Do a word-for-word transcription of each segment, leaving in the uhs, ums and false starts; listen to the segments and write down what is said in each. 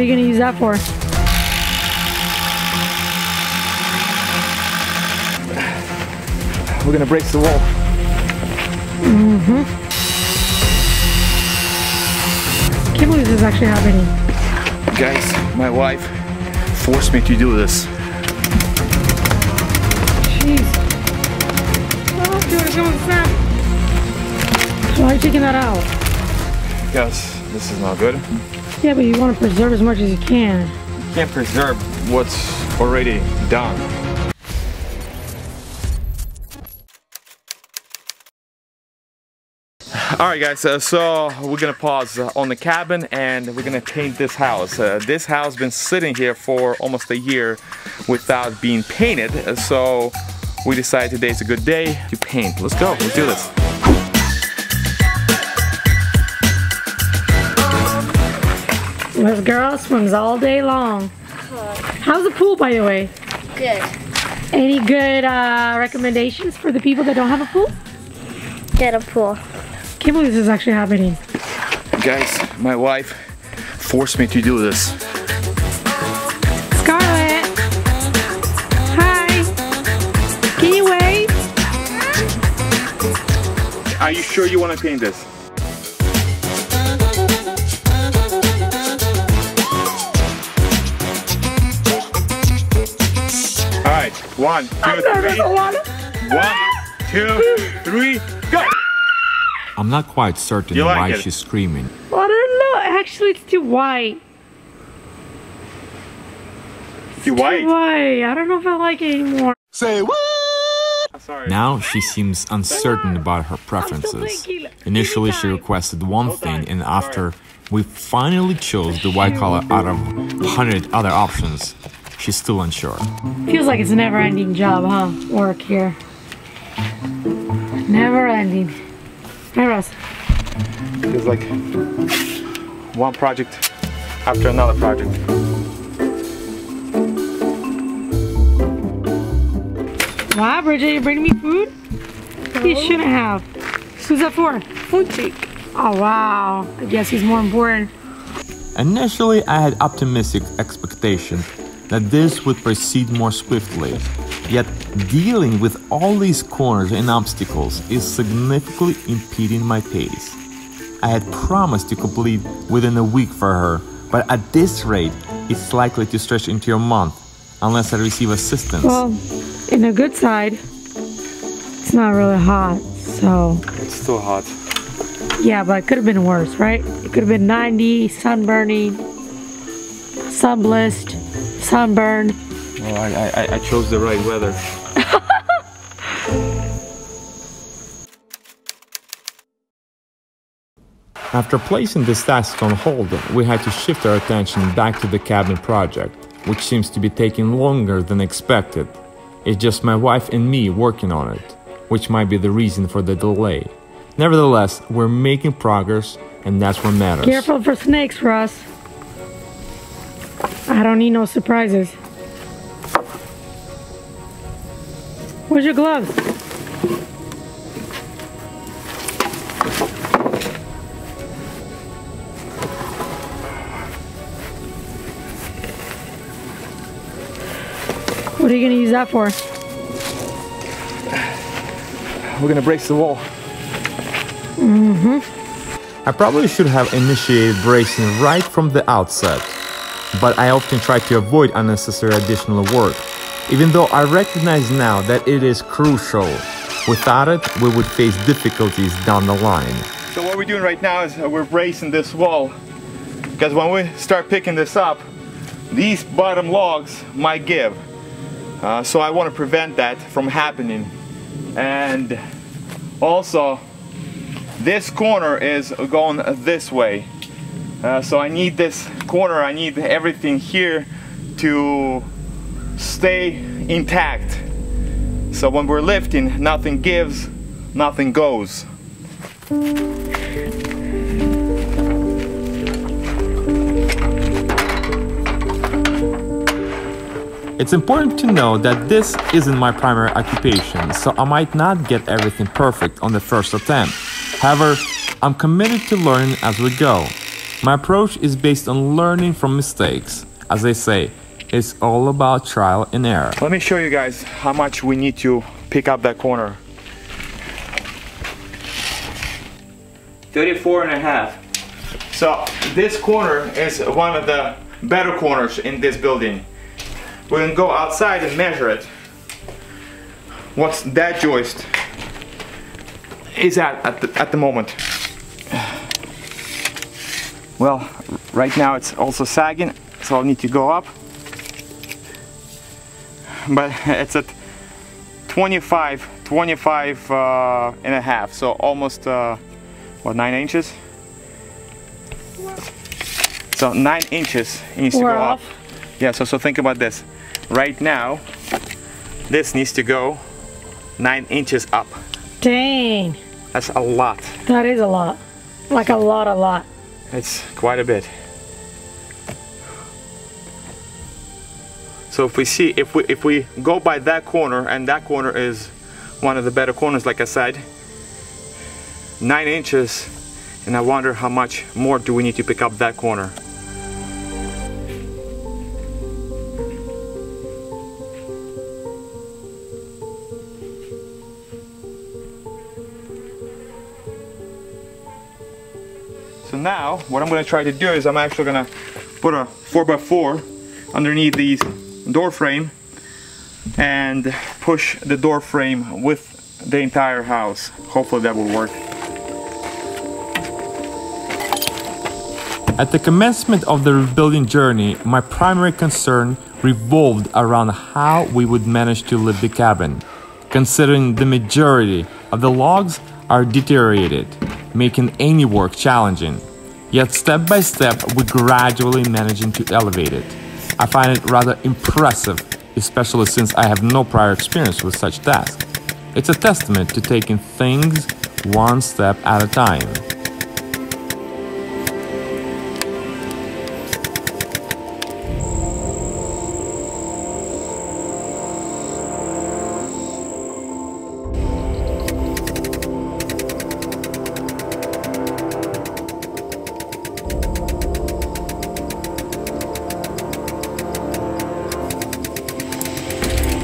are you going to use that for? We're going to brace the wall. Mm-hmm. I can't believe this is actually happening. Guys, my wife forced me to do this. Jeez. Oh, do you want to come inside? Why are you taking that out? Yes, this is not good. Yeah, but you want to preserve as much as you can. You can't preserve what's already done. All right, guys, uh, so we're gonna pause uh, on the cabin and we're gonna paint this house. Uh, this house has been sitting here for almost a year without being painted, so we decided today's a good day to paint. Let's go, let's do this. This girl swims all day long. How's the pool, by the way? Good. Any good uh, recommendations for the people that don't have a pool? Get a pool. I can't believe this is actually happening. Guys, my wife forced me to do this. Scarlett! Hi! Can you wait? Are you sure you want to paint this? Alright, one, two, three. One, two, three, go! I'm not quite certain like why it. she's screaming. Well, I don't know. Actually, it's too white. It's too white? Too white. I don't know if I like it anymore. Say what? I'm sorry. Now she seems uncertain about her preferences. Initially, she requested one thing, and after we finally chose the white color out of one hundred other options, she's still unsure. Feels like it's a never-ending job, huh? Work here. Never-ending. Hey Russ. It's like one project after another project. Wow, Bridget, you're bringing me food? No. You shouldn't have. Who's that for? Food cheek. Oh wow, I guess he's more important. Initially, I had optimistic expectation that this would proceed more swiftly. Yet, dealing with all these corners and obstacles is significantly impeding my pace. I had promised to complete within a week for her, but at this rate, it's likely to stretch into a month unless I receive assistance. Well, in the good side, it's not really hot, so... It's still hot. Yeah, but it could have been worse, right? It could have been ninety, sunburning, sunblissed, sunburned. Well, I, I, I chose the right weather. After placing this task on hold, we had to shift our attention back to the cabin project, which seems to be taking longer than expected. It's just my wife and me working on it, which might be the reason for the delay. Nevertheless, we're making progress, and that's what matters. Careful for snakes, Russ. I don't need no surprises. Where's your gloves? What are you gonna use that for? We're gonna brace the wall. Mm-hmm. I probably should have initiated bracing right from the outset, but I often try to avoid unnecessary additional work. Even though I recognize now that it is crucial. Without it, we would face difficulties down the line. So what we're doing right now is we're bracing this wall, because when we start picking this up, these bottom logs might give. Uh, so I want to prevent that from happening. And also, this corner is going this way. Uh, so I need this corner, I need everything here to stay intact. So when we're lifting, nothing gives, nothing goes. It's important to know that this isn't my primary occupation, so I might not get everything perfect on the first attempt. However, I'm committed to learning as we go. My approach is based on learning from mistakes. As I say, it's all about trial and error. Let me show you guys how much we need to pick up that corner. thirty-four and a half. So this corner is one of the better corners in this building. We can go outside and measure it. What's that joist is at at the, at the moment. Well, right now it's also sagging, so I'll need to go up. But it's at twenty-five, twenty-five uh, and a half, so almost uh, what, nine inches? So nine inches it needs to go up. Yeah, so so think about this. Right now, this needs to go nine inches up. Dang. That's a lot. That is a lot. Like so, a lot, a lot. It's quite a bit. So if we see, if we if we go by that corner, and that corner is one of the better corners, like I said, nine inches, and I wonder how much more do we need to pick up that corner. So now, what I'm going to try to do is I'm actually going to put a four by four underneath these door frame and push the door frame with the entire house. Hopefully that will work. At the commencement of the rebuilding journey, my primary concern revolved around how we would manage to leave the cabin, considering the majority of the logs are deteriorated, making any work challenging. Yet step by step, we're gradually managing to elevate it. I find it rather impressive, especially since I have no prior experience with such tasks. It's a testament to taking things one step at a time.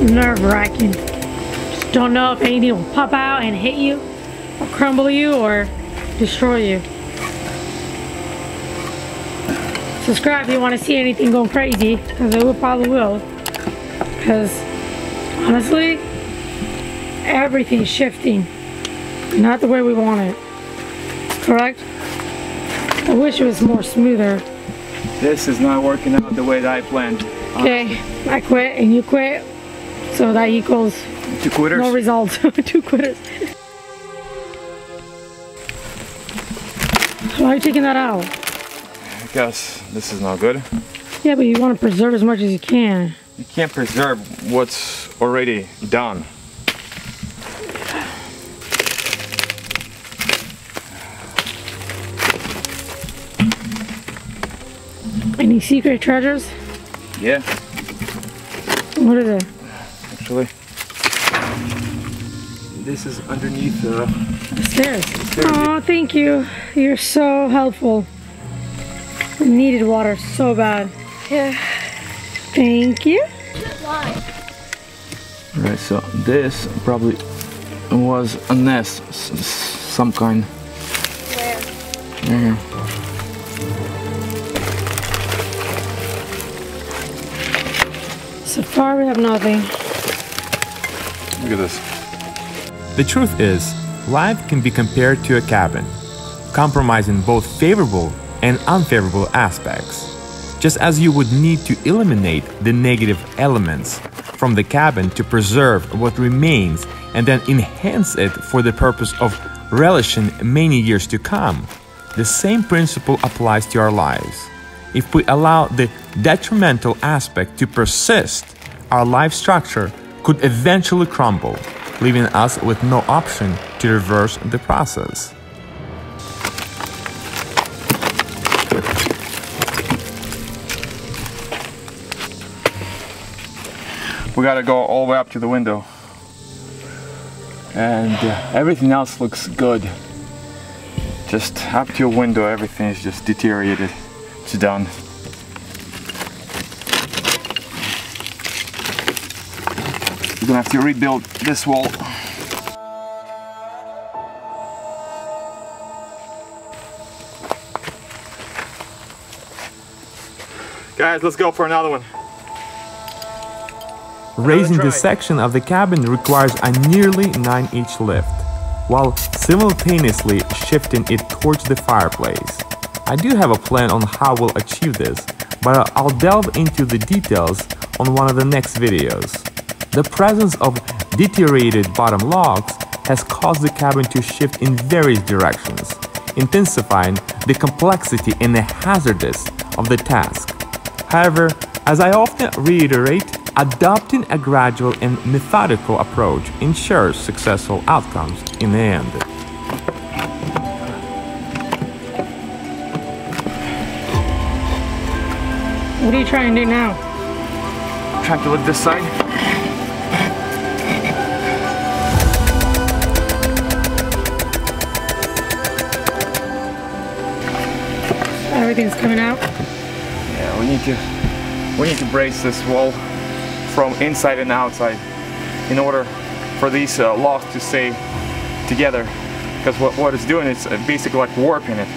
Nerve-wracking. Just don't know if anything will pop out and hit you or crumble you or destroy you. Subscribe if you want to see anything going crazy, because it will probably will, because honestly everything's shifting, not the way we want it. Correct? I wish it was more smoother. This is not working out the way that I planned. Okay, I quit and you quit. So that equals two quitters. No results. Two quitters. Why are you taking that out? Because this is not good. Yeah, but you want to preserve as much as you can. You can't preserve what's already done. Any secret treasures? Yeah. What is it? This is underneath the stairs. Oh, thank you. You're so helpful. I needed water so bad. Yeah. Thank you. Alright, so this probably was a nest, some kind. Where? Yeah. So far, we have nothing. Look at this. The truth is, life can be compared to a cabin, compromising both favorable and unfavorable aspects. Just as you would need to eliminate the negative elements from the cabin to preserve what remains and then enhance it for the purpose of relishing many years to come, the same principle applies to our lives. If we allow the detrimental aspect to persist, our life structure could eventually crumble, leaving us with no option to reverse the process. We gotta go all the way up to the window. And uh, everything else looks good. Just up to your window, everything is just deteriorated. It's done. You're gonna have to rebuild this wall. Guys, let's go for another one. Raising this section of the cabin requires a nearly nine inch lift, while simultaneously shifting it towards the fireplace. I do have a plan on how we'll achieve this, but I'll delve into the details on one of the next videos. The presence of deteriorated bottom logs has caused the cabin to shift in various directions, intensifying the complexity and the hazardous of the task. However, as I often reiterate, adopting a gradual and methodical approach ensures successful outcomes in the end. What are you trying to do now? I'm trying to look this side. Everything's coming out. Yeah, we need to we need to brace this wall from inside and outside in order for these uh, logs to stay together, because what, what it's doing is basically like warping it.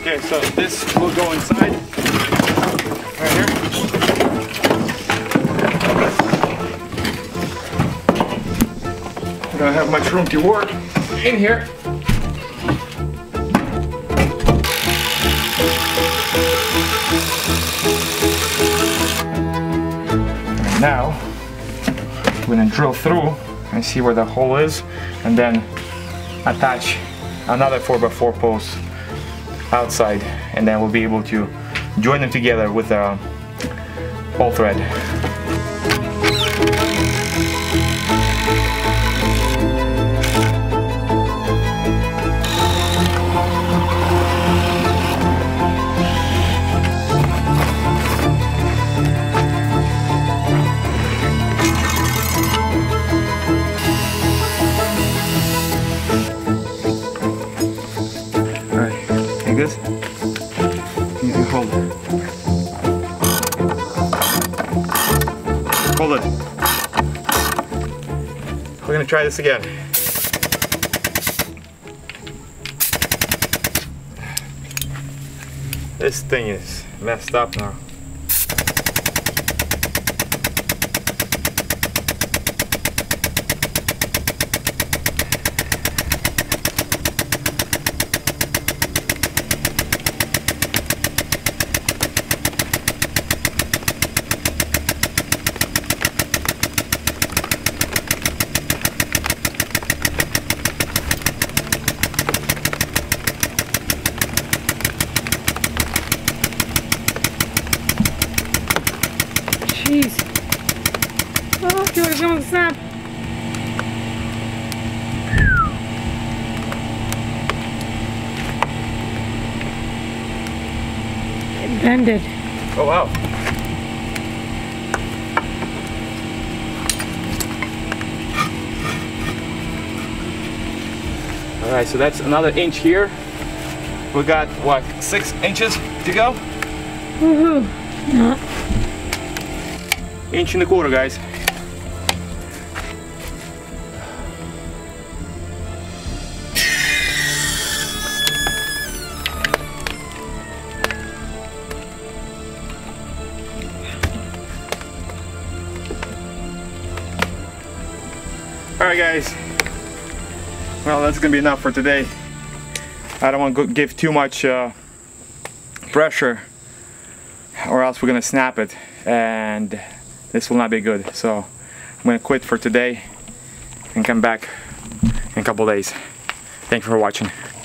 Okay, so this will go inside right here. I don't have much room to work in here. And now we're gonna drill through and see where the hole is, and then attach another four by four post outside, and then we'll be able to join them together with a ball thread. This, you hold it. Hold it. We're gonna try this again. This thing is messed up now. Jeez. Oh, I feel like it's going to snap. It bended. Oh, wow. All right, so that's another inch here. We got, what, six inches to go? Woohoo. No. Inch and a quarter, guys. All right, guys. Well, that's gonna be enough for today. I don't want to give too much uh, pressure, or else we're gonna snap it, and this will not be good. So I'm gonna quit for today and come back in a couple days. Thank you for watching.